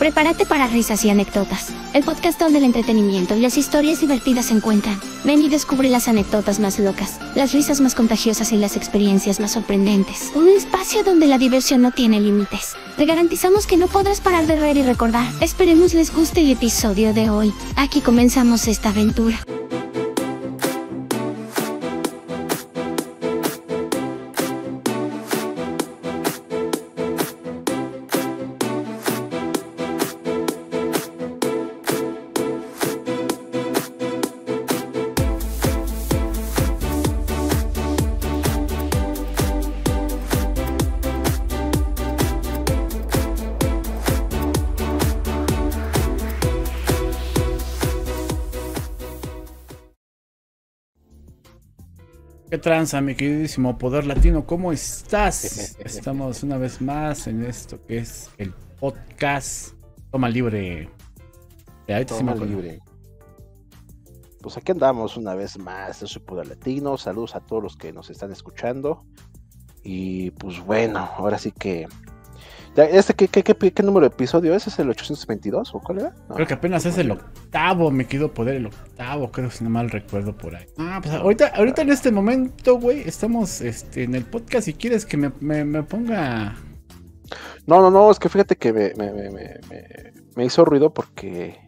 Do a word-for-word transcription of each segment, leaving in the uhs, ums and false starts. Prepárate para risas y anécdotas, el podcast donde el entretenimiento y las historias divertidas se encuentran. Ven y descubre las anécdotas más locas, las risas más contagiosas y las experiencias más sorprendentes. Un espacio donde la diversión no tiene límites. Te garantizamos que no podrás parar de reír y recordar. Esperemos les guste el episodio de hoy. Aquí comenzamos esta aventura. ¿Qué tranza, mi queridísimo Poder Latino? ¿Cómo estás? Estamos una vez más en esto que es el podcast Toma Libre. De Toma Libre. Pues aquí andamos una vez más. Yo soy Poder Latino. Saludos a todos los que nos están escuchando. Y pues bueno, ahora sí que... Este, ¿qué, qué, qué, ¿Qué número de episodio es? ¿Es el ochocientos veintidós o cuál era? No, creo que apenas es el octavo, me quedo poder el octavo, creo, si no mal recuerdo por ahí. Ah, pues ahorita, ahorita en este momento, güey, estamos este, en el podcast y quieres que me, me, me ponga... No, no, no, es que fíjate que me, me, me, me, me hizo ruido porque...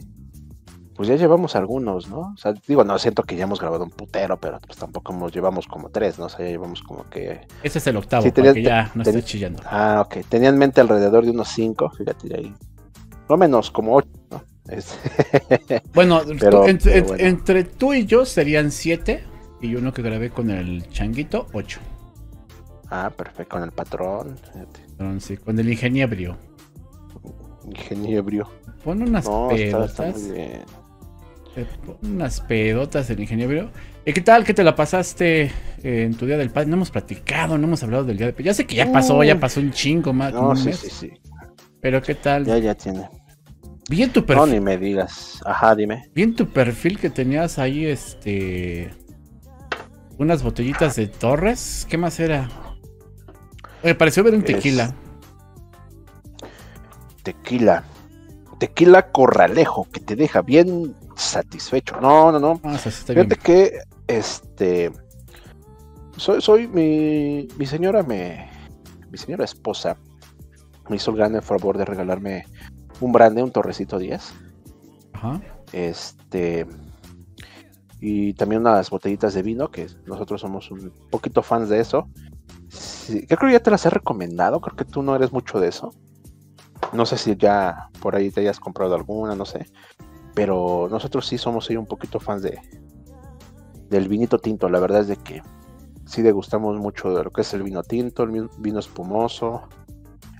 Pues ya llevamos algunos, ¿no? O sea, digo, no, siento que ya hemos grabado un putero, pero pues tampoco nos llevamos como tres, ¿no? O sea, ya llevamos como que... Este es el octavo, sí, tenían, porque ya no estoy chillando. Ah, ok. Tenía en mente alrededor de unos cinco, fíjate, ahí. No menos, como ocho, ¿no? Es... Bueno, pero, ent pero bueno, entre tú y yo serían siete, y uno que grabé con el changuito, ocho. Ah, perfecto, con el patrón. Fíjate. Sí, con el ingeniebrio. Ingeniebrio. Pon unas no, pedotas. Está, está muy bien. Unas pedotas del ingeniero. ¿Qué tal? ¿Qué te la pasaste en tu día del padre? No hemos platicado, no hemos hablado del día del padre. Ya sé que ya pasó, ya pasó un chingo más. No, sí, mes. sí, sí. Pero ¿qué tal? Ya, ya tiene. Bien tu perfil. No, ni me digas. Ajá, dime. Bien tu perfil que tenías ahí, este... unas botellitas de Torres. ¿Qué más era? Me pareció ver un tequila. Es... Tequila. Tequila Corralejo, que te deja bien satisfecho. No, no, no. Ah, fíjate bien. que este soy, soy mi, mi señora me mi señora esposa me hizo el gran favor de regalarme un brandy, un Torrecito diez. Ajá. Este y también unas botellitas de vino, que nosotros somos un poquito fans de eso. Sí, creo que ya te las he recomendado, creo que tú no eres mucho de eso. No sé si ya por ahí te hayas comprado alguna, no sé. Pero nosotros sí somos ahí un poquito fans de del vinito tinto. La verdad es de que sí degustamos mucho de lo que es el vino tinto, el vino espumoso.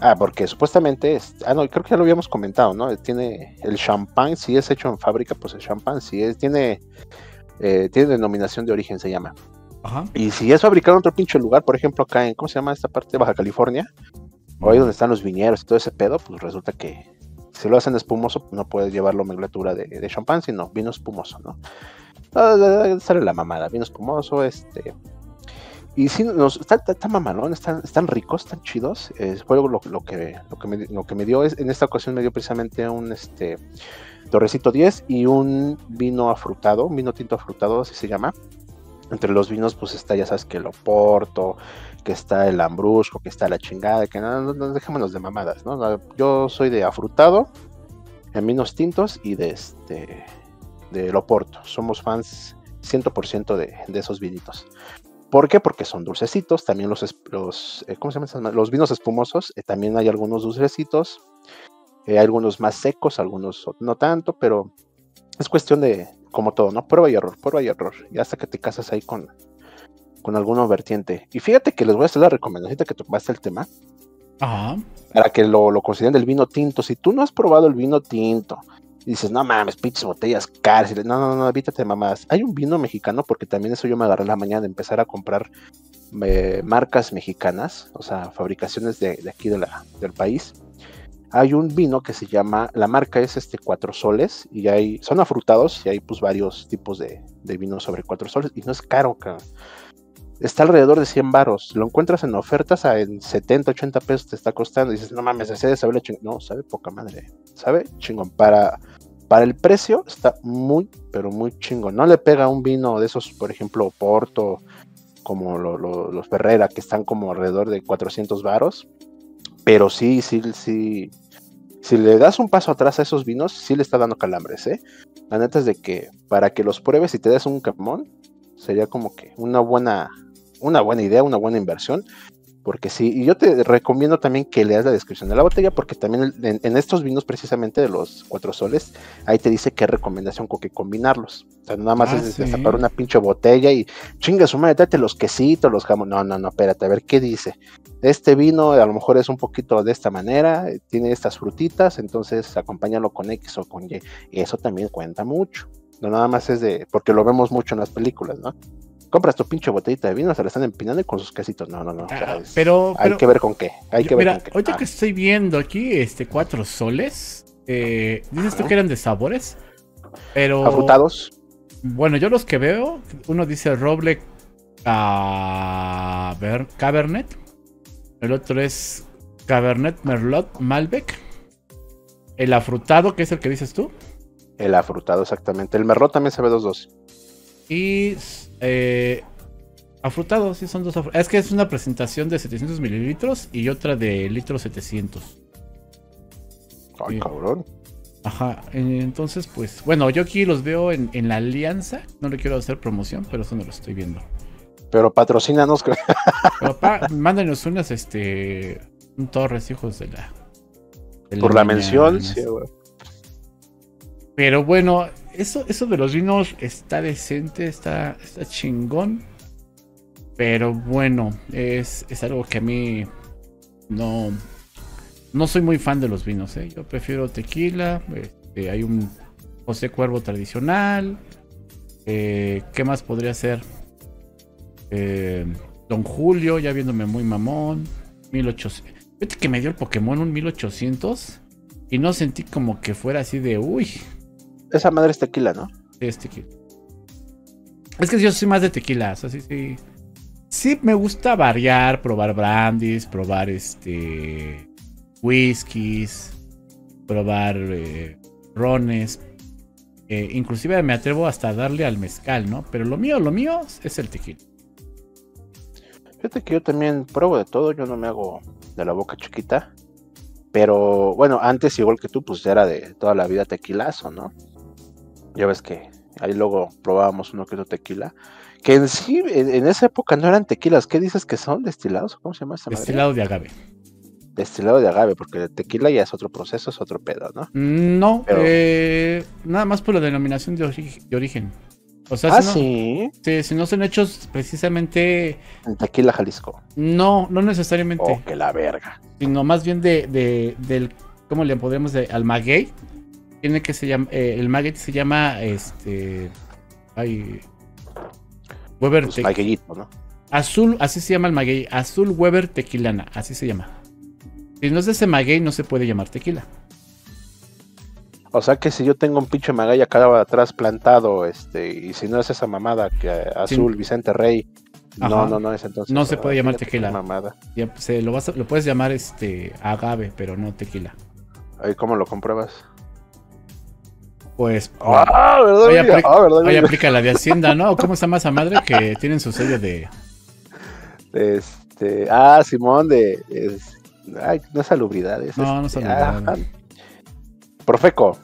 Ah, porque supuestamente... Es, ah, no, creo que ya lo habíamos comentado, ¿no? Tiene el champán, si es hecho en fábrica, pues el champán, si es... Tiene, eh, tiene denominación de origen, se llama. Ajá. Y si es fabricado en otro pinche lugar, por ejemplo acá en... ¿Cómo se llama esta parte? Baja California. O ahí donde están los viñedos y todo ese pedo, pues resulta que si lo hacen espumoso, no puedes llevar la nomenclatura de, de champán, sino vino espumoso, ¿no? Sale la mamada, vino espumoso, este... Y sí, nos, está, está, está mamalón, están, están ricos, están chidos. Eh, fue lo, lo, que, lo, que me, lo que me dio, es, en esta ocasión me dio precisamente un este, Torrecito diez y un vino afrutado, un vino tinto afrutado, así se llama. Entre los vinos, pues está, ya sabes, que el Oporto, que está el Ambrusco, que está la chingada, que no, no, no dejémonos de mamadas, ¿no? No, yo soy de afrutado, en vinos tintos y de este, del Oporto. Somos fans cien por ciento de, de esos vinitos. ¿Por qué? Porque son dulcecitos, también los, los eh, ¿cómo se llaman? Los vinos espumosos, eh, también hay algunos dulcecitos, eh, hay algunos más secos, algunos no tanto, pero es cuestión de... Como todo, ¿no? Prueba y error, prueba y error. Y hasta que te casas ahí con, con alguna vertiente. Y fíjate que les voy a hacer la recomendación que tomaste el tema. Ajá. Para que lo, lo consideren del vino tinto. Si tú no has probado el vino tinto y dices, no mames, pinches botellas caras. No, no, no, evítate mamadas. Hay un vino mexicano, porque también eso yo me agarré en la mañana de empezar a comprar eh, marcas mexicanas, o sea, fabricaciones de, de aquí de la, del país. Hay un vino que se llama, la marca es este Cuatro Soles, y hay, son afrutados, y hay pues varios tipos de, de vinos sobre Cuatro Soles, y no es caro, cabrón. está alrededor de cien varos, lo encuentras en ofertas a en setenta, ochenta pesos te está costando, y dices, no mames, ese de saberle chingón, no, sabe poca madre, sabe chingón, para, para el precio está muy, pero muy chingón, no le pega un vino de esos, por ejemplo, Oporto, como lo, lo, los Ferrera, que están como alrededor de cuatrocientos varos, pero sí, sí, sí, si le das un paso atrás a esos vinos, sí le está dando calambres, ¿eh? La neta es de que, para que los pruebes y te des un camón, sería como que una buena, una buena idea, una buena inversión, porque sí, y yo te recomiendo también que leas la descripción de la botella, porque también en, en estos vinos precisamente de los Cuatro Soles, ahí te dice qué recomendación con qué combinarlos, o sea, nada más ah, es sí. destapar una pinche botella y chinga su madre, date los quesitos, los jamón, no, no, no, espérate, a ver qué dice, este vino a lo mejor es un poquito de esta manera, tiene estas frutitas, entonces acompáñalo con X o con Y, y eso también cuenta mucho. No, nada más es de, porque lo vemos mucho en las películas, ¿no? Compras tu pinche botellita de vino, se la están empinando y con sus quesitos, no, no, no. Ah, o sea, pero, hay pero, que ver con qué, hay yo, que ver mira, con qué. Ahorita ah. que estoy viendo aquí, este, Cuatro Soles, eh, dices tú que eran de sabores, pero... Afrutados. Bueno, yo los que veo, uno dice roble a ver, Cabernet, el otro es Cabernet Merlot Malbec, el afrutado, que es el que dices tú. El afrutado, exactamente. El merlot también se ve dos dos. Y eh, afrutado, sí, son dos afrutados. Es que es una presentación de setecientos mililitros y otra de litro setecientos. Ay, sí. Cabrón. Ajá, entonces pues, bueno, yo aquí los veo en, en la Alianza. No le quiero hacer promoción, pero eso no lo estoy viendo. Pero patrocínanos. Papá, mándanos unas, este, un Torres, hijos de la... De la Por la mención, unas. Sí, güey. Pero bueno, eso, eso de los vinos está decente, está, está chingón. Pero bueno, es, es algo que a mí no, no soy muy fan de los vinos, ¿eh? Yo prefiero tequila, este, hay un José Cuervo tradicional. Eh, ¿Qué más podría ser? Eh, Don Julio, ya viéndome muy mamón. mil ochocientos. Fíjate que me dio el Pokémon un mil ochocientos y no sentí como que fuera así de uy. Esa madre es tequila, ¿no? Sí, es tequila. Es que yo soy más de tequila, o sea, sí, sí. Sí me gusta variar, probar brandys, probar este... whiskies, probar eh, rones. Eh, inclusive me atrevo hasta a darle al mezcal, ¿no? Pero lo mío, lo mío es el tequila. Fíjate que yo también pruebo de todo, yo no me hago de la boca chiquita. Pero, bueno, antes, igual que tú, pues era de toda la vida tequilazo, ¿no? Ya ves que ahí luego probábamos uno que otro tequila. Que en sí, en, en esa época no eran tequilas. ¿Qué dices que son? ¿Destilados? ¿Cómo se llama esta madre? Destilado de agave. Destilado de agave, porque de tequila ya es otro proceso, es otro pedo, ¿no? No, pero... eh, nada más por la denominación de, ori de origen. O sea, ah, si no, sí. Si, si no son hechos precisamente... En Tequila, Jalisco. No, no necesariamente. Oh, que la verga. Sino más bien de, de, del... ¿Cómo le podemos decir? Al maguey. Tiene que se llama... Eh, el maguey se llama... Este... Ay... Weber pues Tequilana, ¿no? Azul, así se llama el maguey. Azul Weber Tequilana, así se llama. Si no es de ese maguey, no se puede llamar tequila. O sea que si yo tengo un pinche magalla acá atrás plantado, este, y si no es esa mamada que azul, sí. Vicente Rey, ajá. no, no, no es entonces. No se puede llamar tequila. Mamada. Ya, se lo, vas a, lo puedes llamar este agave, pero no tequila. ¿Y cómo lo compruebas? Pues. Ah, bueno, verdad. Hoy aplica, ah, verdad, hoy aplica la de Hacienda, ¿no? ¿Cómo está más a madre que tienen su sello de? Este, ah, Simón de, es, ay, no es salubridad, es, no, este, no salubridad. Ah, Profeco.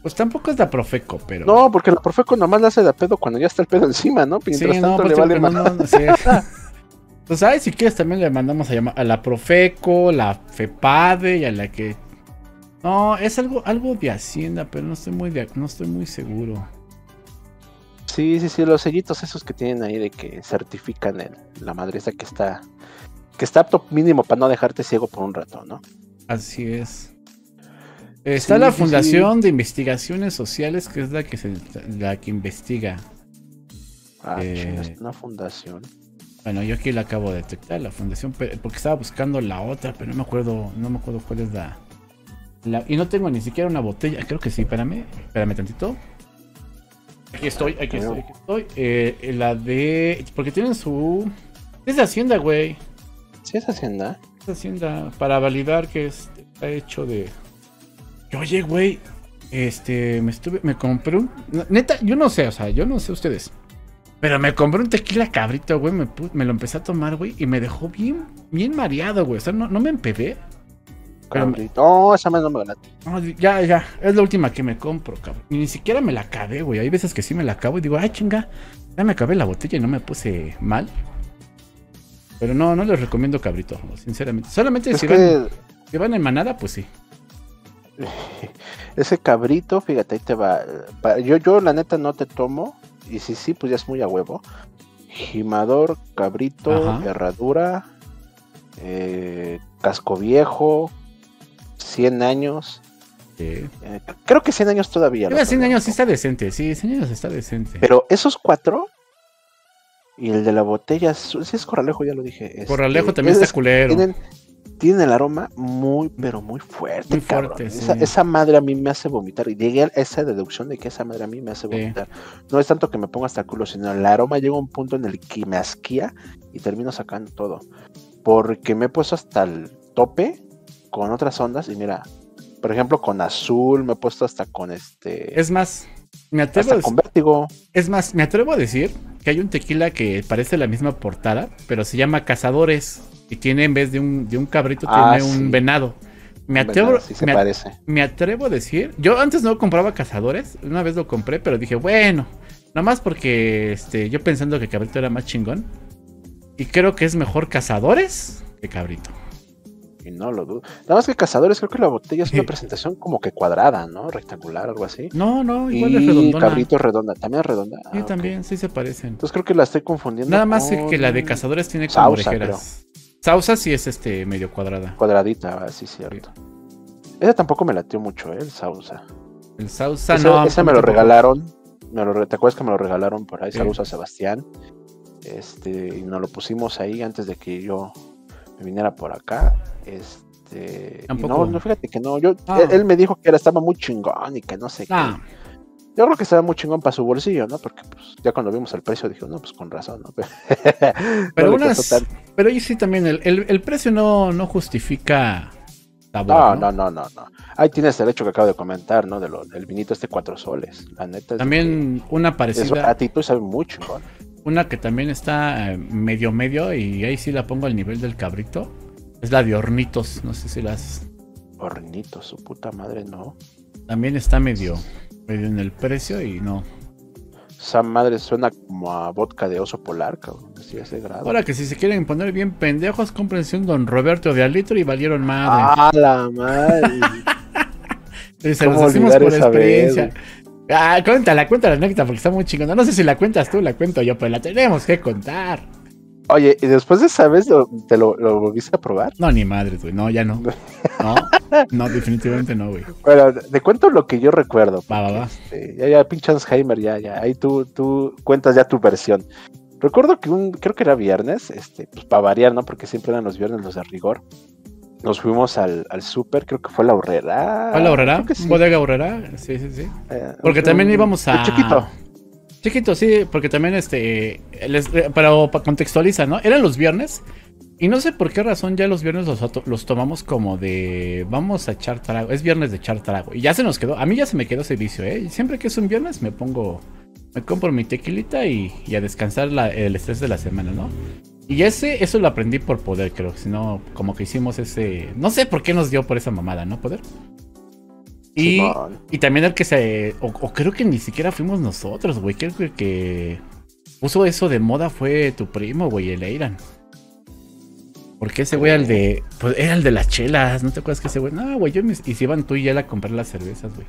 Pues tampoco es la Profeco, pero... No, porque la Profeco nomás la hace de pedo cuando ya está el pedo encima, ¿no? Mientras sí, tanto no, le vale más. No, no sé. Pues ay, si quieres también le mandamos a llamar a la Profeco, la FEPADE y a la que... No, es algo, algo de Hacienda, pero no estoy muy de, no estoy muy seguro. Sí, sí, sí, los sellitos esos que tienen ahí de que certifican el, la madre esa que está... Que está apto mínimo para no dejarte ciego por un rato, ¿no? Así es. Está sí, la Fundación sí. de Investigaciones Sociales, que es la que se, la que investiga. Ah, eh, es una fundación. Bueno, yo aquí la acabo de detectar, la fundación, porque estaba buscando la otra, pero no me acuerdo, no me acuerdo cuál es la, la... Y no tengo ni siquiera una botella, creo que sí, espérame, espérame tantito. Aquí estoy, aquí estoy, aquí estoy. Eh, la de... Porque tienen su... Es de Hacienda, güey. Sí, es Hacienda. Es Hacienda, para validar que está hecho de... Oye, güey, este... Me estuve... Me compré un... Neta, yo no sé, o sea, yo no sé ustedes. Pero me compré un tequila cabrito, güey. Me, me lo empecé a tomar, güey. Y me dejó bien, bien mareado, güey. O sea, no, no me empedé. No, esa más no me ganaste. No, ya, ya, es la última que me compro, cabrón. Y ni siquiera me la acabé, güey. Hay veces que sí me la acabo y digo, ay, chinga, ya me acabé la botella y no me puse mal. Pero no, no les recomiendo cabrito, sinceramente. Solamente es si, que... van, si van en manada, pues sí. Ese cabrito, fíjate, ahí te va. Yo, yo la neta no te tomo. Y si sí, pues ya es muy a huevo. Gimador, cabrito, ajá, herradura, eh, casco viejo, cien años. Sí. Eh, creo que cien años todavía. Pero cien años sí está decente, sí, cien años está decente. Pero esos cuatro y el de la botella, sí es Corralejo, ya lo dije. Corralejo este, también es, está culero. Tienen, tienen el aroma muy, pero muy fuerte. Muy fuerte, sí. esa, esa madre a mí me hace vomitar. Y llegué a esa deducción de que esa madre a mí me hace vomitar. Sí. No es tanto que me ponga hasta el culo, sino el aroma llega a un punto en el que me asquía y termino sacando todo. Porque me he puesto hasta el tope con otras ondas y mira, por ejemplo con azul me he puesto hasta con este... Es más, me atrevo hasta a con vértigo. Es más, me atrevo a decir que hay un tequila que parece la misma portada, pero se llama Cazadores y tiene en vez de un, de un cabrito, ah, tiene sí, un venado. Me atrevo, venado, sí se me, parece. Me atrevo a decir, yo antes no compraba Cazadores, una vez lo compré, pero dije, bueno, nomás porque este, yo pensando que cabrito era más chingón y creo que es mejor Cazadores que cabrito. Y no lo dudo. Nada más que Cazadores, creo que la botella es una sí, presentación como que cuadrada, ¿no? Rectangular, algo así. No, no, igual es redonda. Y cabrito redonda, también es redonda. Sí, ah, también, okay, sí se parecen. Entonces creo que la estoy confundiendo. Nada más con... que la de Cazadores tiene como orejeras. Sauza sí es este medio cuadrada. Cuadradita, ah, sí, cierto. Sí. Esa tampoco me latió mucho, ¿eh? El Sauza. El Sauza ese, no. Esa me lo regalaron. Me lo, ¿te acuerdas que me lo regalaron por ahí? Sí. Saludos a Sebastián. Este, y nos lo pusimos ahí antes de que yo me viniera por acá. Este, no, no, fíjate que no. Yo, ah. él, él me dijo que era, estaba muy chingón y que no sé ah. qué. Yo creo que estaba muy chingón para su bolsillo, ¿no? Porque pues, ya cuando vimos el precio, dijo, no, pues con razón, ¿no? Pero no unas. Pero ahí sí también, el, el, el precio no, no justifica sabor. No, no, no, no, no. Ahí tienes el hecho que acabo de comentar, ¿no? De lo, del vinito este Cuatro Soles. La neta. También una parecida. A ti tú sabes muy chingón. Una que también está medio medio y ahí sí la pongo al nivel del cabrito. Es la de Hornitos, no sé si las... Hornitos, su puta madre, no. También está medio, medio en el precio y no. Esa madre suena como a vodka de oso polar, cabrón, así ese grado. Ahora que si se quieren poner bien pendejos, cómprense un Don Roberto de al litro y valieron madre. ¡Ah, la madre! Se los decimos por experiencia. Vez, ah, cuéntala, cuéntala, anécdota, porque está muy chingona. No sé si la cuentas tú, la cuento yo, pero la tenemos que contar. Oye, ¿y después de esa vez lo, te lo, lo volviste a probar? No, ni madre, güey, no, ya no. No, no, definitivamente no, güey. Bueno, te cuento lo que yo recuerdo. Va, va, va. Este, ya, ya, pinche Alzheimer, ya, ya, ahí tú, tú cuentas ya tu versión. Recuerdo que un, creo que era viernes, este, pues para variar, ¿no? Porque siempre eran los viernes los de rigor. Nos fuimos al, al súper, creo que fue La Horrera. ¿Fue La Horrera? Sí. Podega Horrera, sí, sí, sí. Eh, porque un, también íbamos a... Chiquito. Chiquito, sí, porque también, este, les, pero contextualiza, ¿no? Eran los viernes y no sé por qué razón ya los viernes los, los tomamos como de, vamos a echar trago, es viernes de echar trago. Y ya se nos quedó, a mí ya se me quedó ese vicio, ¿eh? Siempre que es un viernes me pongo, me compro mi tequilita y, y a descansar la, el estrés de la semana, ¿no? Y ese, eso lo aprendí por Poder, creo. Si no, como que hicimos ese... No sé por qué nos dio por esa mamada, ¿no, Poder? Y, y también el que se... O, o creo que ni siquiera fuimos nosotros, güey. Creo que el que puso eso de moda fue tu primo, güey, el Airan. Porque ese güey, el de... Pues era el de las chelas, ¿no te acuerdas que ese güey? No, güey, yo me... Y se iban tú y él a comprar las cervezas, güey.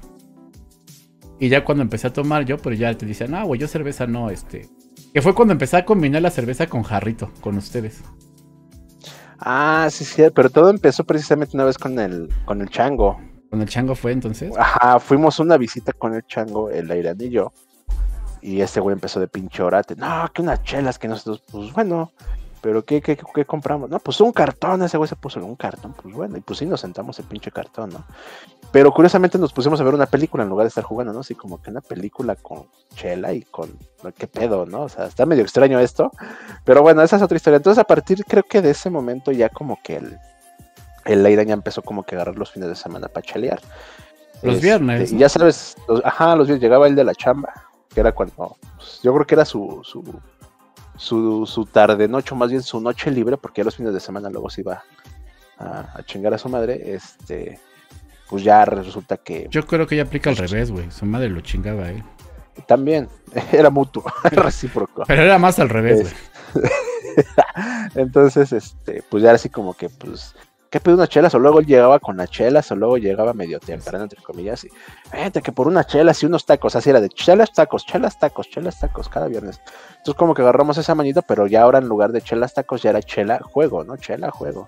Y ya cuando empecé a tomar yo, pero ya te dicen, no, güey, yo cerveza no, este... Que fue cuando empecé a combinar la cerveza con jarrito, con ustedes. Ah, sí, sí, pero todo empezó precisamente una vez con el, con el chango. ¿Con el chango fue entonces? Ajá, fuimos una visita con el chango, el Airan y yo. Y este güey empezó de pinche orate. No, que unas chelas, que nosotros, pues bueno, ¿Pero qué, qué, qué compramos? No, pues un cartón, ese güey se puso un cartón, pues bueno, y pues sí nos sentamos el pinche cartón, ¿no? Pero curiosamente nos pusimos a ver una película en lugar de estar jugando, ¿no? Así como que una película con chela y con, ¿qué pedo, no? O sea, está medio extraño esto, pero bueno, esa es otra historia. Entonces, a partir, creo que de ese momento ya como que el, el Airan ya empezó como que a agarrar los fines de semana para chelear. Los este, viernes, ¿no? Ya sabes, los, ajá, los viernes llegaba el de la chamba, que era cuando, pues, yo creo que era su... su Su, su tarde noche, o más bien su noche libre, porque ya los fines de semana luego se iba a, a chingar a su madre. Este, pues ya resulta que. Yo creo que ya aplica al revés, güey. Su madre lo chingaba, eh. También, era mutuo, recíproco. Pero era más al revés, güey. Entonces, este, pues ya era así como que, pues. ¿Qué pidió unas chelas? O luego llegaba con las chelas, o luego llegaba medio temprano, entre comillas, y fíjate que por unas chelas y unos tacos, así era de chelas, tacos, chelas, tacos, chelas, tacos, cada viernes. Entonces como que agarramos esa manita, pero ya ahora en lugar de chelas, tacos, ya era chela, juego, ¿no? Chela, juego.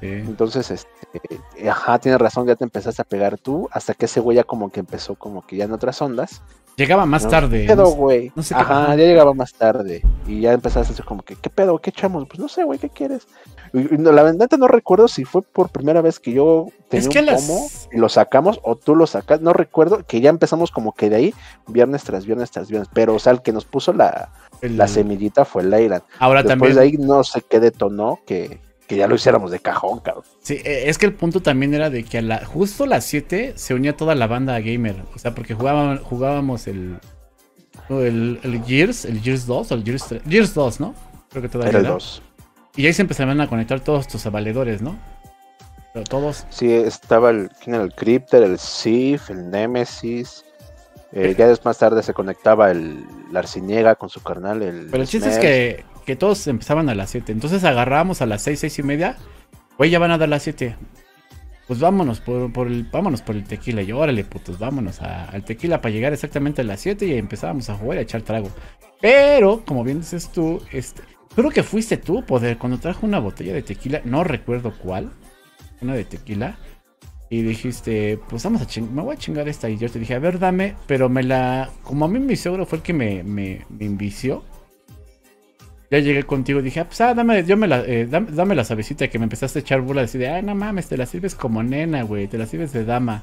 Sí. Entonces, este, ajá, tienes razón, ya te empezaste a pegar tú, hasta que ese güey ya como que empezó como que ya en otras ondas. Llegaba más no, tarde. ¿Qué pedo, güey? No sé qué Ajá, pedo. Ya llegaba más tarde. Y ya empezaste a hacer como que, ¿qué pedo? ¿Qué echamos? Pues no sé, güey, ¿qué quieres? Y, y no, la verdad no recuerdo si fue por primera vez que yo tenía es que un las... pomo y lo sacamos o tú lo sacas. No recuerdo, que ya empezamos como que de ahí, viernes tras viernes tras viernes. Pero, o sea, el que nos puso la, el... la semillita fue el Airan. Ahora Después también. De ahí no sé qué detonó, que, que ya lo hiciéramos de cajón, cabrón. Sí, es que el punto también era de que a la, justo a las siete se unía toda la banda gamer. O sea, porque jugábamos, jugábamos el, el, el Gears, el Gears dos o el Gears tres. Gears dos, ¿no? Creo que todavía era el dos. Y ahí se empezaban a conectar todos estos avaledores, ¿no? Pero todos. Sí, estaba el, ¿quién era? El Crypto, el Sif, el Nemesis. Eh, ya después más tarde se conectaba el, el Arciniega con su carnal. El Pero el chiste es que, que todos empezaban a las siete. Entonces agarrábamos a las seis, seis y media. Güey, ya van a dar las siete. Pues vámonos por, por el vámonos por el tequila. Y órale, putos, vámonos a, al tequila para llegar exactamente a las siete. Y empezábamos a jugar y a echar trago. Pero, como bien dices tú, este, creo que fuiste tú, Poder, cuando trajo una botella de tequila. No recuerdo cuál. Una de tequila. Y dijiste, pues vamos a chingar, me voy a chingar esta. Y yo te dije, a ver, dame, pero me la... Como a mí mi suegro fue el que me, me, me invició. Ya llegué contigo y dije, ah, pues ah, dame, yo me la, eh, dame, dame la sabecita, que me empezaste a echar burla. Decir, ah, no mames, te la sirves como nena, güey, te la sirves de dama.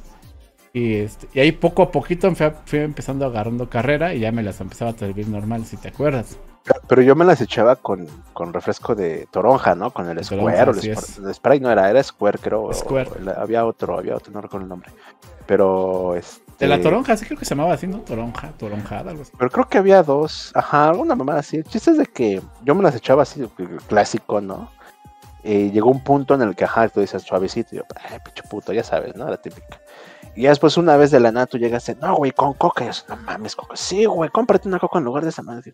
Y, este, y ahí poco a poquito fui, fui empezando agarrando carrera y ya me las empezaba a servir normal, si te acuerdas. Pero yo me las echaba con, con refresco de toronja, ¿no? Con el Square, toronja, o el, es. el Sprite no era, era Square, creo. Square. O, o, había otro, había otro, no recuerdo el nombre. Pero este... De la toronja, sí creo que se llamaba así, ¿no? Toronja, toronjada, algo así. Pero creo que había dos, ajá, alguna mamada así. El chiste es de que yo me las echaba así, clásico, ¿no? Y llegó un punto en el que, ajá, tú dices suavecito, y yo, ay, pinche puto, ya sabes, ¿no? La típica. Y ya después, una vez de la nada, tú llegaste, no, güey, con coca. Y yo, no mames, coca. Sí, güey, cómprate una coca en lugar de esa madre.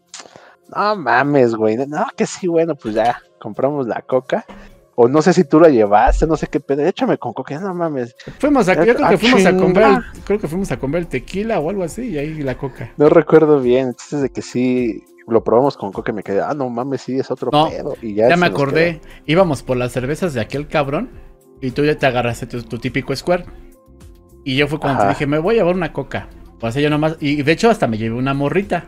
No mames, güey. No, que sí, bueno, pues ya compramos la coca. O no sé si tú la llevaste, no sé qué pedo. Échame con coca, no mames. Fuimos a, yo creo que fuimos a comprar, creo que fuimos a comprar el tequila o algo así, y ahí la coca. No recuerdo bien. Entonces, de que sí lo probamos con coca, me quedé, ah, no mames, sí, es otro no, pedo. Y ya, ya me acordé, íbamos por las cervezas de aquel cabrón, y tú ya te agarraste tu, tu típico Square. Y yo fue cuando Ajá. te dije, me voy a llevar una coca. O sea, yo nomás, y de hecho, hasta me llevé una morrita.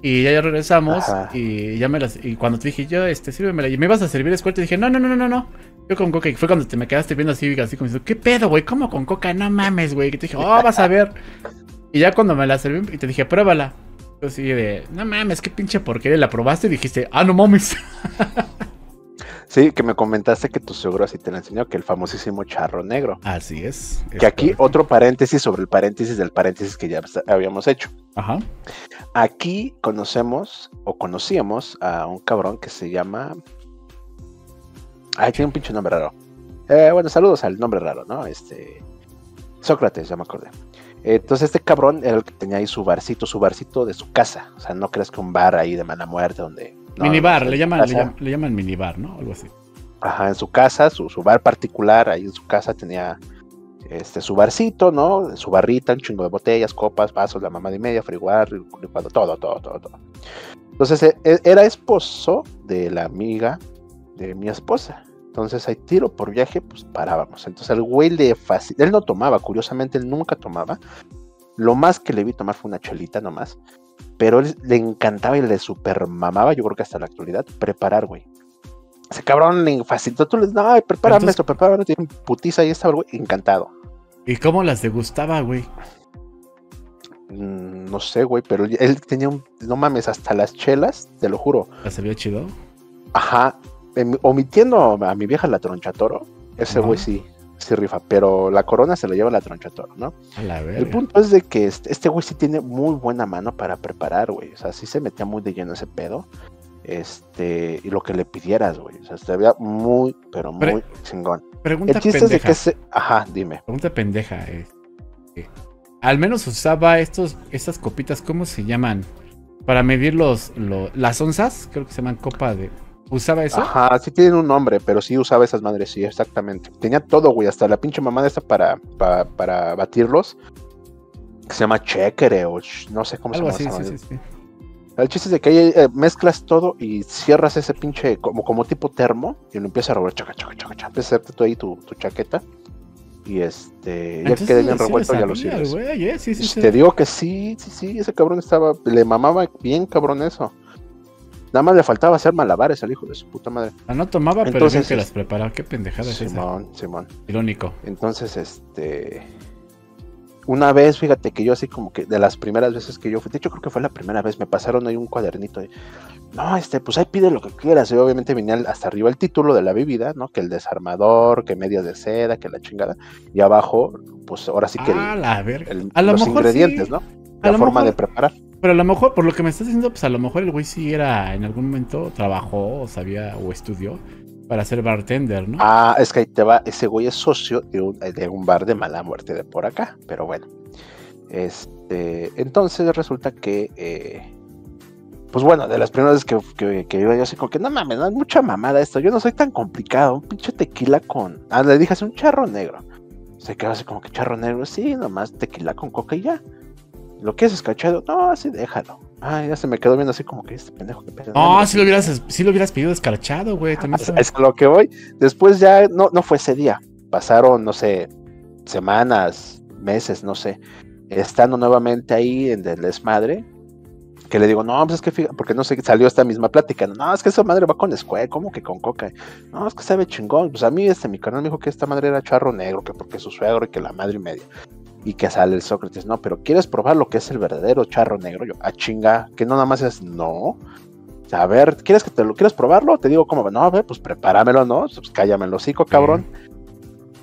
Y ya, ya regresamos Ajá. y ya me las... Y cuando te dije, yo, este, sírvemela. Y me ibas a servir Squirt, te dije, no, no, no, no, no. Yo con coca. Y fue cuando te me quedaste viendo así, así como diciendo, ¿qué pedo, güey? ¿Cómo con coca? No mames, güey. Y te dije, oh, vas a ver. Y ya cuando me la serví, y te dije, pruébala. Yo así de, no mames, qué pinche porquería. La probaste y dijiste, ah, no mames. Sí, que me comentaste que tu suegro así te lo enseñó, que el famosísimo Charro Negro. Así es. es que aquí correcto. Otro paréntesis sobre el paréntesis del paréntesis que ya habíamos hecho. Ajá. Aquí conocemos o conocíamos a un cabrón que se llama... Ay, tiene un pinche nombre raro. Eh, bueno, saludos al nombre raro, ¿no? Este... Sócrates, ya me acordé. Entonces este cabrón era el que tenía ahí su barcito, su barcito de su casa. O sea, no creas que un bar ahí de mala muerte donde... No, minibar, le llaman, le, llaman, le llaman minibar, ¿no? Algo así. Ajá, en su casa, su, su bar particular, ahí en su casa tenía este su barcito, ¿no? Su barrita, un chingo de botellas, copas, vasos, la mamá de media, friguar, licuado, todo, todo, todo, todo. Entonces, era esposo de la amiga de mi esposa. Entonces, ahí tiro por viaje, pues parábamos. Entonces, al güey le fascinaba. Él no tomaba, curiosamente, él nunca tomaba. Lo más que le vi tomar fue una chelita nomás. Pero él le encantaba y le super mamaba, yo creo que hasta la actualidad, preparar, güey. Ese cabrón le facilitó. Tú les, no, prepárame esto, prepárame. Putiza y estaba el güey encantado. ¿Y cómo las degustaba, güey? Mm, no sé, güey, pero él tenía un... No mames, hasta las chelas, te lo juro. ¿Las servía chido? Ajá. En, omitiendo a mi vieja la tronchatoro, ese güey sí, sí rifa, pero la corona se la lleva la tronchatoro, ¿no? A la verga. El punto es de que este güey este sí tiene muy buena mano para preparar, güey. O sea, sí se metía muy de lleno ese pedo. Este, y lo que le pidieras, güey. O sea, se veía muy, pero muy Pre chingón. Pregunta el chiste pendeja. Es de que se... Ajá, dime. Pregunta pendeja. Eh. Eh. Al menos usaba estos, estas copitas, ¿cómo se llaman? Para medir los, los las onzas, creo que se llaman copa de... ¿Usaba eso? Ajá, sí tienen un nombre, pero sí usaba esas madres, sí, exactamente. Tenía todo, güey, hasta la pinche mamada esta para, para, para batirlos. Que se llama checere o no sé cómo algo se llama. Así, sí, sí, sí. El chiste es de que ahí eh, mezclas todo y cierras ese pinche como, como tipo termo y lo empiezas a robar, chaca, chaca, chaca, chaca. Empiezas a hacerte tú ahí tu, tu chaqueta y este, ya queda bien revuelto y ya lo sirves. Yeah, sí, sí, te sí. digo que sí, sí, sí, ese cabrón estaba, le mamaba bien cabrón eso. Nada más le faltaba hacer malabares al hijo de su puta madre. Ah, no tomaba, pero entonces, bien que las preparaba. Qué pendejada es esa. Simón, Simón. Irónico. Entonces, este... Una vez, fíjate que yo así como que de las primeras veces que yo fui, de hecho creo que fue la primera vez, me pasaron ahí un cuadernito de, no, este, pues ahí pide lo que quieras, y obviamente venía hasta arriba el título de la bebida, ¿no? Que el desarmador, que medias de seda, que la chingada, y abajo, pues ahora sí que ah, el, la verga. El, a lo los mejor ingredientes, sí. ¿no? La forma mejor, de preparar. Pero a lo mejor, por lo que me estás diciendo, pues a lo mejor el güey sí era, en algún momento trabajó, o sabía, o estudió para ser bartender, ¿no? Ah, es que ahí te va, ese güey es socio de un, de un bar de mala muerte de por acá, pero bueno. Este, entonces resulta que, eh, pues bueno, de las primeras veces que, que, que iba yo así como que, no mames, no es mucha mamada esto, yo no soy tan complicado, un pinche tequila con, ah, le dije, hace un charro negro. Se quedó así como que charro negro, sí, nomás tequila con coca y ya. ¿Lo que es escachado? No, así déjalo. Ay, ya se me quedó viendo así como que este pendejo que pendejo. No, si lo hubieras, si lo hubieras pedido escarchado, güey. También es, es lo que voy. Después ya no, no fue ese día. Pasaron, no sé, semanas, meses, no sé. Estando nuevamente ahí en el desmadre, que le digo, no, pues es que fíjate, porque no sé, salió esta misma plática. No, es que esa madre va con escuela, ¿cómo que con coca? No, es que sabe chingón. Pues a mí, este, mi canal me dijo que esta madre era charro negro, que porque su suegro y que la madre y media. Y que sale el Sócrates, no, pero ¿quieres probar lo que es el verdadero charro negro? Yo, ah, chinga, que no nada más es, no. A ver, ¿quieres que te lo, quieres probarlo? Te digo, ¿cómo? No, a ver, pues prepáramelo, ¿no? Pues cállame el hocico, cabrón. Mm.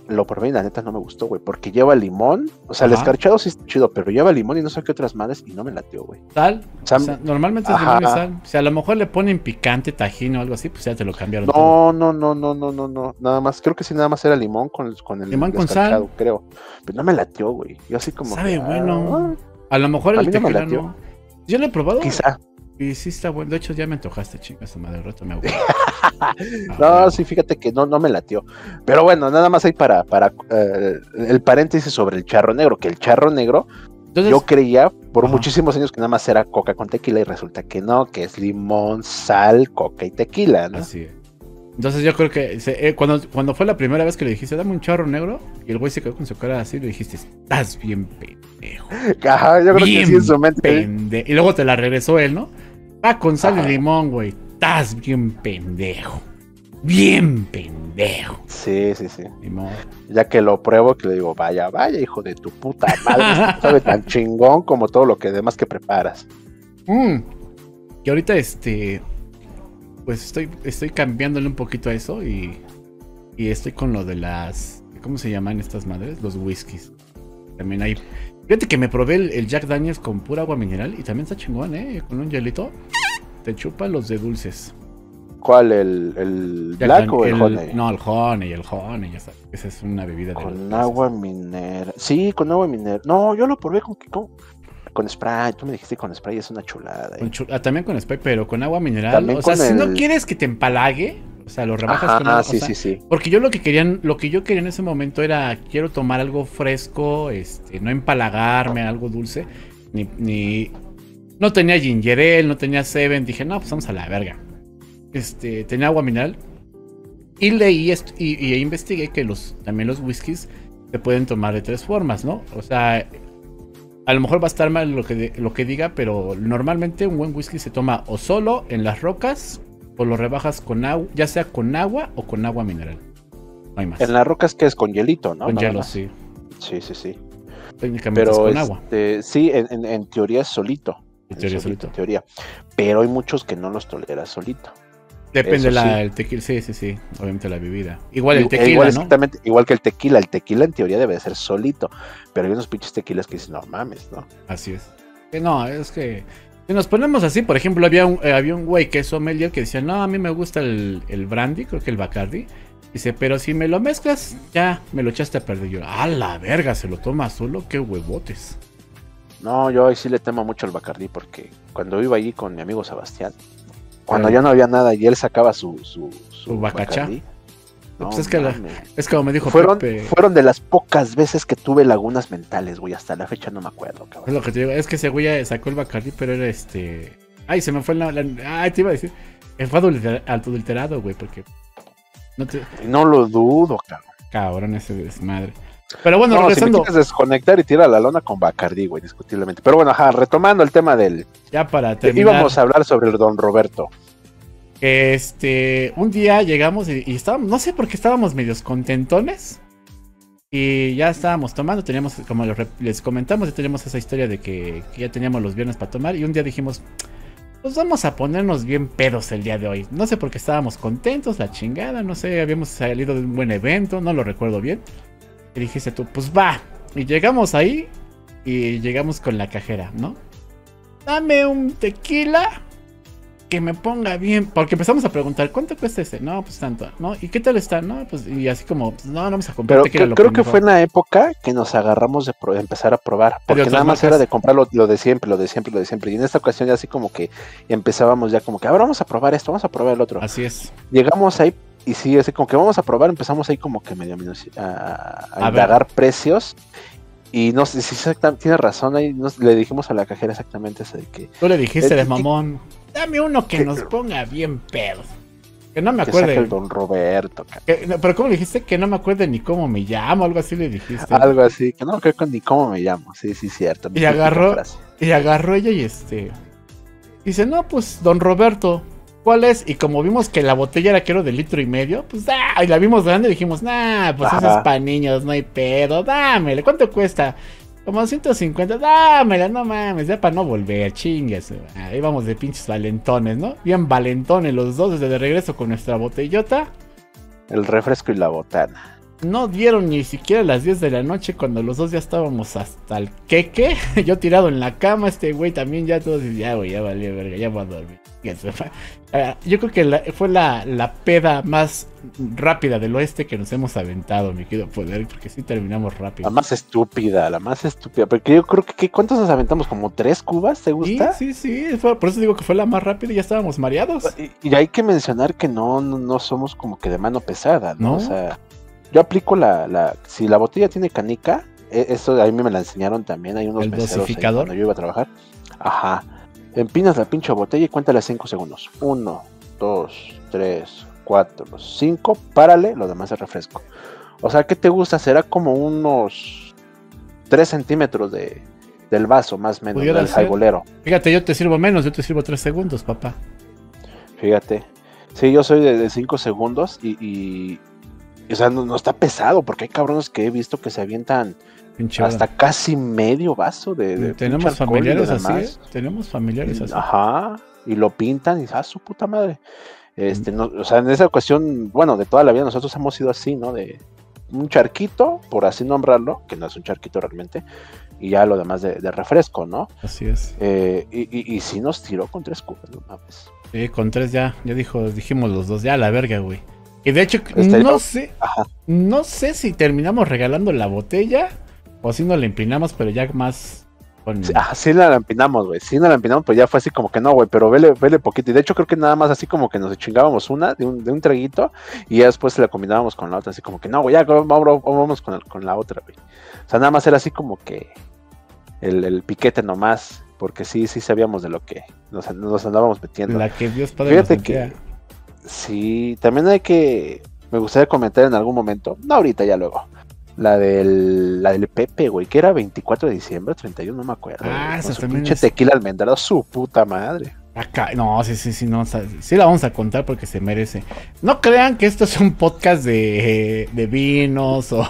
Lo probé y la neta no me gustó, güey, porque lleva limón. O sea, ajá. El escarchado sí está chido, pero lleva limón y no sé qué otras madres y no me latió, güey. ¿Sal? O sea, o sea, normalmente es limón y sal. O sea, a lo mejor le ponen picante, tajín o algo así, pues ya te lo cambiaron. No, no, no, no, no, no, no. Nada más, creo que sí, nada más era limón con, con el limón con sal, creo. Pero no me latió, güey. Yo así como... Sabe, que, bueno. Ah, a lo mejor el tequila no me latió. No. Yo lo he probado. Quizá. Y sí está bueno. De hecho, ya me antojaste, chicas. Madre rato me aburrió. No, sí, fíjate que no, no me latió. Pero bueno, nada más hay para, para eh, el paréntesis sobre el charro negro. Que el charro negro, entonces, yo creía por ah. muchísimos años que nada más era coca con tequila. Y resulta que no, que es limón, sal, coca y tequila, ¿no? Así es. Entonces yo creo que se, eh, cuando, cuando fue la primera vez que le dijiste, dame un charro negro, y el güey se quedó con su cara así, le dijiste, estás bien pendejo. Ajá, yo creo bien que sí en su mente. Pendejo. Y luego te la regresó él, ¿no? Ah, con sal y limón, güey. Estás bien pendejo. Bien pendejo. Sí, sí, sí. Limón. Ya que lo pruebo, que le digo, vaya, vaya, hijo de tu puta madre. Sabe tan chingón como todo lo que demás que preparas. Mm. Y ahorita, este... Pues estoy, estoy cambiándole un poquito a eso y, y estoy con lo de las... ¿Cómo se llaman estas madres? Los whiskies. También hay... Fíjate que me probé el, el Jack Daniels con pura agua mineral y también está chingón, ¿eh? Con un hielito te chupa los de dulces. ¿Cuál? ¿El, el black Dan o el, el honey? No, el honey, el honey, ya sabes. Esa es una bebida de... Con agua mineral. Sí, con agua mineral. No, yo lo probé con... con... Con spray, tú me dijiste con spray, es una chulada. ¿Eh? Chul ah, también con spray, pero con agua mineral. O sea, si el... no quieres que te empalague, o sea, lo rebajas ajá, con agua. Ah, sí, o sea, sí, sí. Porque yo lo que querían, lo que yo quería en ese momento era quiero tomar algo fresco, este, no empalagarme, algo dulce. Ni, ni. No tenía ginger ale, no tenía seven. Dije, no, pues vamos a la verga. Este, tenía agua mineral. Y leí esto, y, y investigué que los, también los whiskies se pueden tomar de tres formas, ¿no? O sea. A lo mejor va a estar mal lo que, de, lo que diga, pero normalmente un buen whisky se toma o solo en las rocas Pues lo rebajas con agua, ya sea con agua o con agua mineral. No hay más. En las rocas que es con hielito, ¿no? Con hielo, sí. Sí, sí, sí. Técnicamente pero es con este, agua. Sí, en, en, en teoría es solito. En teoría es solito. En teoría. Pero hay muchos que no los toleras solito. Depende del sí. tequila, sí, sí, sí, obviamente la bebida. Igual el tequila, igual, ¿no? Exactamente, igual que el tequila, el tequila en teoría debe de ser solito, pero hay unos pinches tequilas que dicen, no mames, ¿no? Así es. Que no, es que si nos ponemos así, por ejemplo, había un, eh, había un güey que es sommelier que decía, no, a mí me gusta el, el brandy, creo que el Bacardi. Dice, pero si me lo mezclas, ya me lo echaste a perder. Yo, a la verga, se lo toma solo, qué huevotes. No, yo ahí sí le temo mucho al Bacardi porque cuando iba allí con mi amigo Sebastián, cuando ya no había nada y él sacaba su... ¿Su, su bacacha? No, pues es, que la, es como me dijo fueron, Pepe. Fueron de las pocas veces que tuve lagunas mentales, güey. Hasta la fecha no me acuerdo, cabrón. Es lo que te digo. Es que ese güey sacó el Bacardi, pero era este... Ay, se me fue la... la... Ay, te iba a decir. Fue adulterado, güey, porque... No, te... no lo dudo, cabrón. Cabrón, ese desmadre. Pero bueno, no, regresando... Si me quieres desconectar y tirar la lona con Bacardi, güey, indiscutiblemente. Pero bueno, ajá, retomando el tema del... Ya para terminar... Íbamos a hablar sobre el Don Roberto. Este... Un día llegamos y, y estábamos... No sé por qué estábamos medios contentones. Y ya estábamos tomando. Teníamos, como les comentamos, ya teníamos esa historia de que, que ya teníamos los viernes para tomar. Y un día dijimos... Pues vamos a ponernos bien pedos el día de hoy. No sé por qué estábamos contentos, la chingada. No sé, habíamos salido de un buen evento. No lo recuerdo bien. Y dijiste tú, pues va. Y llegamos ahí y llegamos con la cajera, ¿no? Dame un tequila que me ponga bien. Porque empezamos a preguntar, ¿cuánto cuesta ese? No, pues tanto, ¿no? ¿Y qué tal está? No, pues y así como, pues, no, no vamos a comprar. Pero tequila, creo, creo que fue en la época que nos agarramos de empezar a probar. Porque nada más marcas? Era de comprar lo, lo de siempre, lo de siempre, lo de siempre. Y en esta ocasión ya así como que empezábamos ya como que, ahora vamos a probar esto, vamos a probar el otro. Así es. Llegamos ahí. Y sí, así como que vamos a probar, empezamos ahí como que medio a, a, a indagar ver. precios. Y no sé si tiene razón, ahí nos, le dijimos a la cajera exactamente eso de que... Tú le dijiste eh, de mamón, que, dame uno que, que nos ponga bien pedo. Que no me acuerde. El Don Roberto. Que, no, pero ¿cómo le dijiste? Que no me acuerde ni cómo me llamo, algo así le dijiste. Algo así, que no me acuerdo ni cómo me llamo, sí, sí, cierto. Y agarró, y agarró ella y este... Dice, no, pues Don Roberto... ¿Cuál es? Y como vimos que la botella era creo de litro y medio, pues ah, y la vimos grande y dijimos, nah, pues eso es para niños, no hay pedo, dámela, ¿cuánto cuesta? Como ciento cincuenta, dámela, no mames, ya para no volver, chingues. Ahí vamos de pinches valentones, ¿no? Bien valentones los dos desde de regreso con nuestra botellota. El refresco y la botana. No dieron ni siquiera las diez de la noche cuando los dos ya estábamos hasta el queque. Yo tirado en la cama, este güey también ya todos dicen, ya güey, ya valió verga, ya voy a dormir. Yo creo que la, fue la, la peda más rápida del oeste que nos hemos aventado, mi querido Poder, porque sí terminamos rápido. La más estúpida, la más estúpida, porque yo creo que ¿cuántos nos aventamos? ¿Como tres cubas? ¿Te gusta? Sí, sí, sí, fue, por eso digo que fue la más rápida y ya estábamos mareados. Y, y hay que mencionar que no, no, no somos como que de mano pesada, ¿no? ¿No? O sea... Yo aplico la, la... Si la botella tiene canica... Eso a mí me la enseñaron también. Hay unos meseros ahí cuando yo iba a trabajar. Ajá. Empinas la pinche botella y cuéntale cinco segundos. Uno, dos, tres, cuatro, cinco. Párale, lo demás es refresco. O sea, ¿qué te gusta? Será como unos... Tres centímetros de, del vaso, más o menos. Del jaibolero. Fíjate, yo te sirvo menos. Yo te sirvo tres segundos, papá. Fíjate. Sí, yo soy de, de cinco segundos y... y o sea, no, no está pesado, porque hay cabrones que he visto que se avientan pinchada. Hasta casi medio vaso de, de tenemos familiares así, ¿eh? Tenemos familiares así. Ajá, y lo pintan y, ah, su puta madre. Este, no, o sea, en esa ocasión, bueno, de toda la vida nosotros hemos sido así, ¿no? De un charquito, por así nombrarlo, que no es un charquito realmente, y ya lo demás de, de refresco, ¿no? Así es. Eh, y, y, y sí nos tiró con tres cubas, ¿no? Pues. Sí, con tres ya, ya dijo, dijimos los dos, ya la verga, güey. Y de hecho, no sé, no sé si terminamos regalando la botella o si nos la empinamos, pero ya más... Con... Ah, sí la empinamos, güey, sí nos la empinamos, pero ya fue así como que no, güey, pero vele, vele poquito. Y de hecho creo que nada más así como que nos chingábamos una de un, de un traguito y ya después la combinábamos con la otra, así como que no, güey, ya vamos, vamos con, el, con la otra, güey. O sea, nada más era así como que el, el piquete nomás, porque sí, sí sabíamos de lo que nos, nos andábamos metiendo. La que Dios Padre nos metía. Fíjate que... Sí, también hay que... Me gustaría comentar en algún momento, no ahorita, ya luego, la del, la del Pepe, güey, que era veinticuatro de diciembre, treinta y uno, no me acuerdo. Ah, güey, esa también pinche es... tequila almendrado, su puta madre. Acá, no, sí, sí, sí, no, sí la vamos a contar porque se merece. No crean que esto es un podcast de, de vinos o...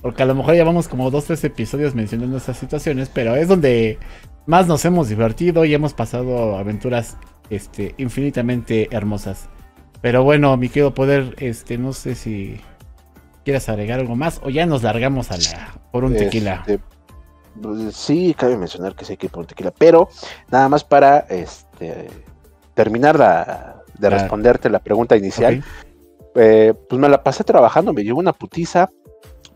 porque a lo mejor llevamos como dos, tres episodios mencionando esas situaciones, pero es donde más nos hemos divertido y hemos pasado aventuras este, infinitamente hermosas. Pero bueno, mi querido Poder, este, no sé si quieras agregar algo más o ya nos largamos a la, por un tequila. Este... Sí, cabe mencionar que sí hay que ir por tequila, pero nada más para este, terminar la, de claro. responderte la pregunta inicial, okay. eh, pues me la pasé trabajando, me llegó una putiza,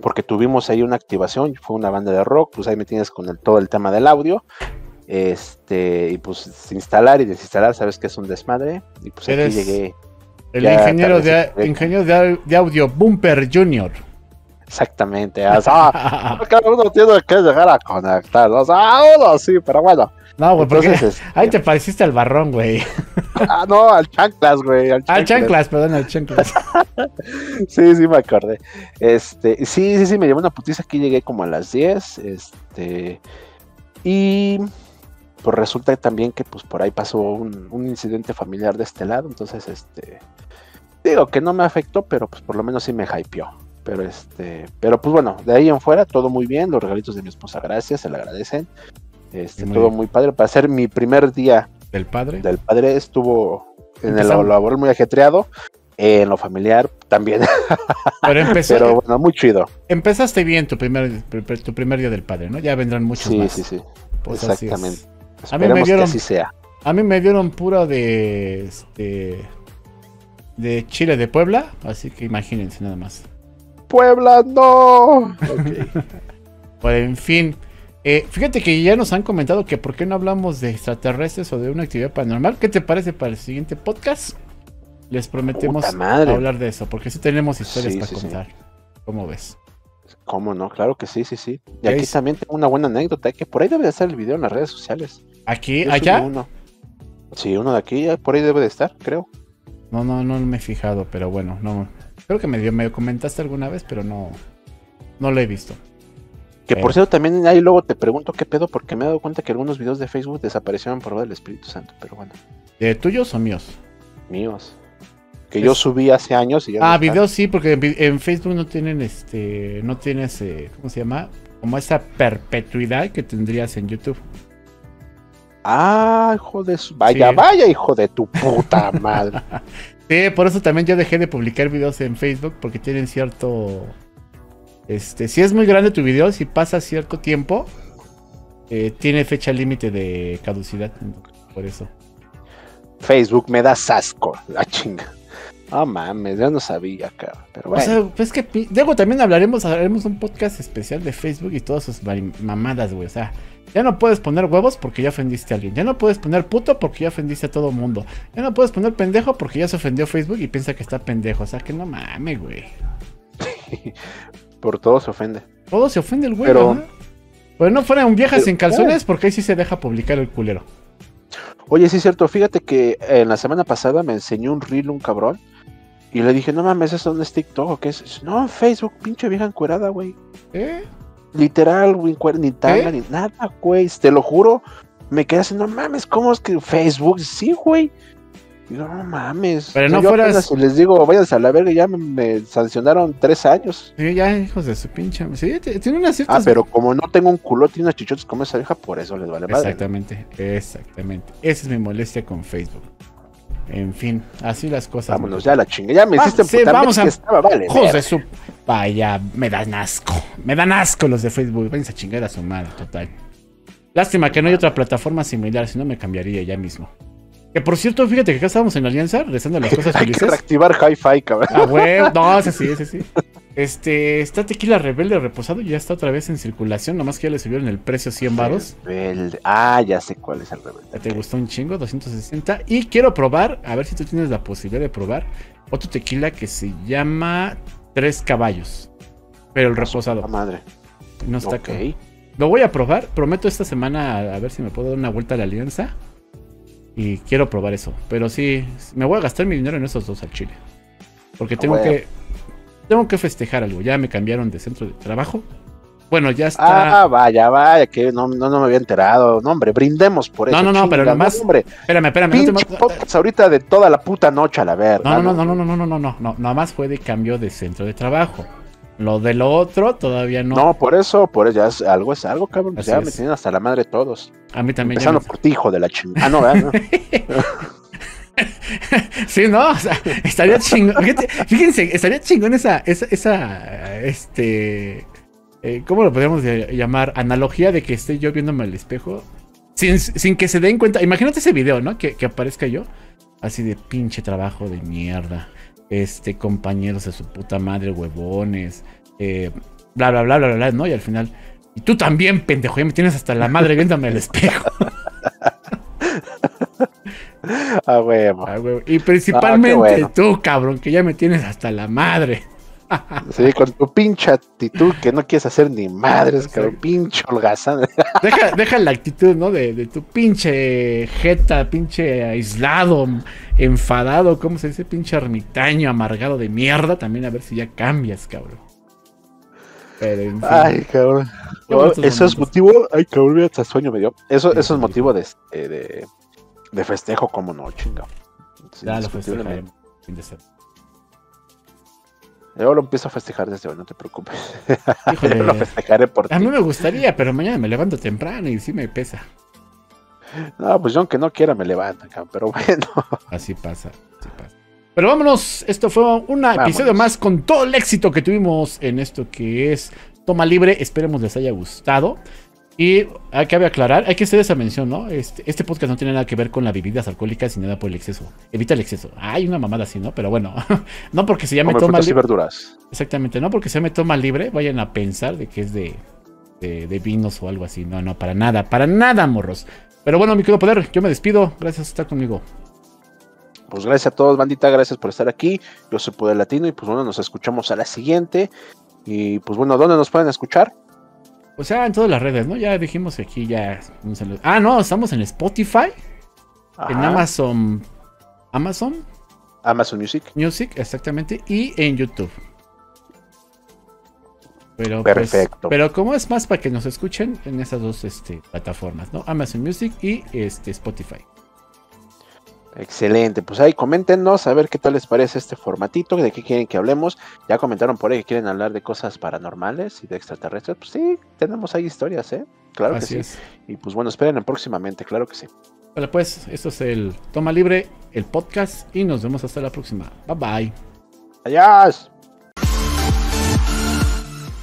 porque tuvimos ahí una activación, fue una banda de rock, pues ahí me tienes con el, todo el tema del audio, este y pues instalar y desinstalar, sabes que es un desmadre, y pues aquí llegué. El ingeniero de, ingeniero de audio Bumper Junior. Exactamente, o sea, cada uno tiene que llegar a conectar, o sea, uno sí, pero bueno. No, güey, porque entonces, ahí te pareciste al barrón, güey. Ah, no, al chanclas, güey. Al chanclas, al chanclas perdón, al chanclas. Sí, sí, me acordé. Este, sí, sí, sí, me llevó una putiza, aquí llegué como a las diez, este, y pues resulta también que pues por ahí pasó un, un incidente familiar de este lado, entonces, este, digo que no me afectó, pero pues por lo menos sí me hypeó. Pero este, pero pues bueno, de ahí en fuera todo muy bien, los regalitos de mi esposa, gracias, se le agradecen. Este, muy todo bien. Muy padre, para ser mi primer día del padre. Del padre estuvo en el laboral muy ajetreado, eh, en lo familiar también. Pero empezó. Pero bueno, muy chido. Empezaste bien tu primer tu primer día del padre, ¿no? Ya vendrán muchos sí, más. Sí, sí, sí. Pues exactamente. A mí me dieron, que así sea. A mí me dieron pura de este de chile de Puebla, así que imagínense nada más. Puebla, no. Okay. Bueno, en fin, eh, fíjate que ya nos han comentado que por qué no hablamos de extraterrestres o de una actividad paranormal. ¿Qué te parece para el siguiente podcast? Les prometemos hablar de eso, porque sí tenemos historias sí, para sí, contar. Sí. ¿Cómo ves? ¿Cómo no? Claro que sí, sí, sí. Y aquí es? También tengo una buena anécdota, que por ahí debe de estar el video en las redes sociales. ¿Aquí? Yo ¿Allá? Uno. Sí, uno de aquí, por ahí debe de estar, creo. No, no, no me he fijado, pero bueno, no... Creo que me, me comentaste alguna vez, pero no, no lo he visto. Que pero. Por cierto, también ahí luego te pregunto qué pedo, porque me he dado cuenta que algunos videos de Facebook desaparecieron por obra del Espíritu Santo, pero bueno. ¿De tuyos o míos? Míos. Que es... yo subí hace años y ya. Ah, no videos sí, porque en, en Facebook no tienen este, no tienes, eh, ¿cómo se llama? Como esa perpetuidad que tendrías en YouTube. Ah, hijo de su... Vaya, sí. Vaya, hijo de tu puta madre. Sí, por eso también yo dejé de publicar videos en Facebook, porque tienen cierto... Este, si es muy grande tu video, si pasa cierto tiempo, eh, tiene fecha límite de caducidad, por eso. Facebook, me das asco, la chinga. Ah, oh, mames, ya no sabía, cabrón. Pero bueno. O sea, pues que... Luego también hablaremos, haremos un podcast especial de Facebook y todas sus mamadas, güey, o sea... Ya no puedes poner huevos porque ya ofendiste a alguien. Ya no puedes poner puto porque ya ofendiste a todo mundo. Ya no puedes poner pendejo porque ya se ofendió Facebook y piensa que está pendejo. O sea, que no mames, güey. Por todo se ofende. Todo se ofende el güey, pero ¿no? Pero no fueran viejas sin calzones, porque ahí sí se deja publicar el culero. Oye, sí es cierto. Fíjate que en eh, la semana pasada me enseñó un reel un cabrón. Y le dije, no mames, ¿eso no es TikTok o qué es? No, Facebook, pinche vieja encuerada, güey. ¿Eh? Literal, güey, ni tanga, ¿eh? Ni nada, güey, te lo juro, me quedé así, no mames, ¿cómo es que Facebook? Sí, güey, no mames. Pero o sea, no fueras... Les digo, váyanse a la verga, ya me, me sancionaron tres años. Sí, ya, hijos de su pinche, sí, tiene unas ciertas... Ah, pero como no tengo un culote y unas chichotes como esa vieja, por eso les vale madre. Exactamente, exactamente, esa es mi molestia con Facebook. En fin, así las cosas. Vámonos, ya la chingue, ya me ah, hiciste sí, vamos a... que estaba, vale. José, su... Vaya, me dan asco. Me dan asco los de Facebook. Vayan a chingar a su madre, total. Lástima que no hay otra plataforma similar, si no me cambiaría ya mismo. Que por cierto, fíjate que acá estábamos en la Alianza, rezando las cosas felices. Hay que reactivar Hi-Fi, cabrón. Ah, güey, no, ese sí, ese sí. Este, está Tequila Rebelde reposado y ya está otra vez en circulación, nomás que ya le subieron el precio cien varos. Rebelde. Ah, ya sé cuál es el Rebelde. ¿Te okay. gustó un chingo? doscientos sesenta. Y quiero probar, a ver si tú tienes la posibilidad de probar, otro tequila que se llama Tres Caballos. Pero el reposado. La madre. No está okay. Acá. Lo voy a probar, prometo esta semana a, a ver si me puedo dar una vuelta a la Alianza. Y quiero probar eso, pero sí, me voy a gastar mi dinero en esos dos al chile. Porque tengo que... Tengo que festejar algo, ya me cambiaron de centro de trabajo. Bueno, ya está. Ah, vaya, vaya, que no, no, no me había enterado. No, hombre, brindemos por eso. No, no, no, pero nada más. Hombre, espérame, espérame. Pinche no te... podcast ahorita de toda la puta noche a la verga. No, no, no, no, no, no, no, no, no. Nada más fue de cambio de centro de trabajo. Lo de lo otro todavía no. No, por eso, por eso ya es algo, es algo, cabrón. Así ya es. Me tienen hasta la madre todos. A mí también. Empezando ya me... por ti, hijo de la chingada. Ah, no, ¿verdad? No. Sí, no, o sea, estaría chingón. Fíjense, estaría chingón esa, esa, esa este, eh, ¿cómo lo podríamos llamar? Analogía de que esté yo viéndome al espejo sin, sin que se den cuenta. Imagínate ese video, ¿no? Que, que aparezca yo así de pinche trabajo de mierda. Este, compañeros de su puta madre, huevones, eh, bla, bla, bla, bla, bla, bla, ¿no? Y al final, y tú también, pendejo, ya me tienes hasta la madre viéndome al espejo. Ah, huevo. Ah, huevo. Y principalmente ah, bueno. tú, cabrón, que ya me tienes hasta la madre. Sí, con tu pinche actitud que no quieres hacer ni madres, cabrón, pinche holgazán. Deja, deja la actitud, ¿no? De, de tu pinche jeta, pinche aislado, enfadado, ¿cómo se dice? Pinche ermitaño, amargado de mierda. También a ver si ya cambias, cabrón. Pero, en fin. Ay, cabrón. Eso es motivo. Ay, cabrón, hasta sueño me dio. Eso, eso es motivo de. de, de... De festejo, como no, chingado. Ya lo festejaré. Yo lo empiezo a festejar desde hoy, no te preocupes. Híjole, yo lo festejaré por ti. A mí me gustaría, pero mañana me levanto temprano y sí me pesa. No, pues yo aunque no quiera me levanto, pero bueno. Así pasa, así pasa. Pero vámonos, esto fue un episodio más con todo el éxito que tuvimos en esto que es Toma Libre. Esperemos les haya gustado. Y cabe aclarar, hay que hacer esa mención, ¿no? Este, este podcast no tiene nada que ver con las bebidas alcohólicas ni nada por el exceso. Evita el exceso. Hay una mamada así, ¿no? Pero bueno, no porque se llame Toma Libre. Verduras. Exactamente, no porque se llame Toma Libre, vayan a pensar de que es de, de, de vinos o algo así. No, no, para nada, para nada, morros. Pero bueno, mi querido Poder, yo me despido. Gracias por estar conmigo. Pues gracias a todos, bandita, gracias por estar aquí. Yo soy Poder Latino y pues bueno, nos escuchamos a la siguiente. Y pues bueno, ¿dónde nos pueden escuchar? O sea, en todas las redes, ¿no? Ya dijimos que aquí ya... Ah, no, estamos en Spotify. Ajá. En Amazon... ¿Amazon? Amazon Music. Music, exactamente. Y en YouTube. Pero, perfecto. Pues, pero como es más para que nos escuchen en esas dos este, plataformas, ¿no? Amazon Music y este, Spotify. Excelente, pues ahí coméntenos a ver qué tal les parece este formatito, de qué quieren que hablemos. Ya comentaron por ahí que quieren hablar de cosas paranormales y de extraterrestres. Pues sí, tenemos ahí historias, ¿eh? Claro Así que sí. Es. Y pues bueno, esperen próximamente, claro que sí. Vale, pues esto es el Toma Libre, el podcast, y nos vemos hasta la próxima. Bye bye. Adiós.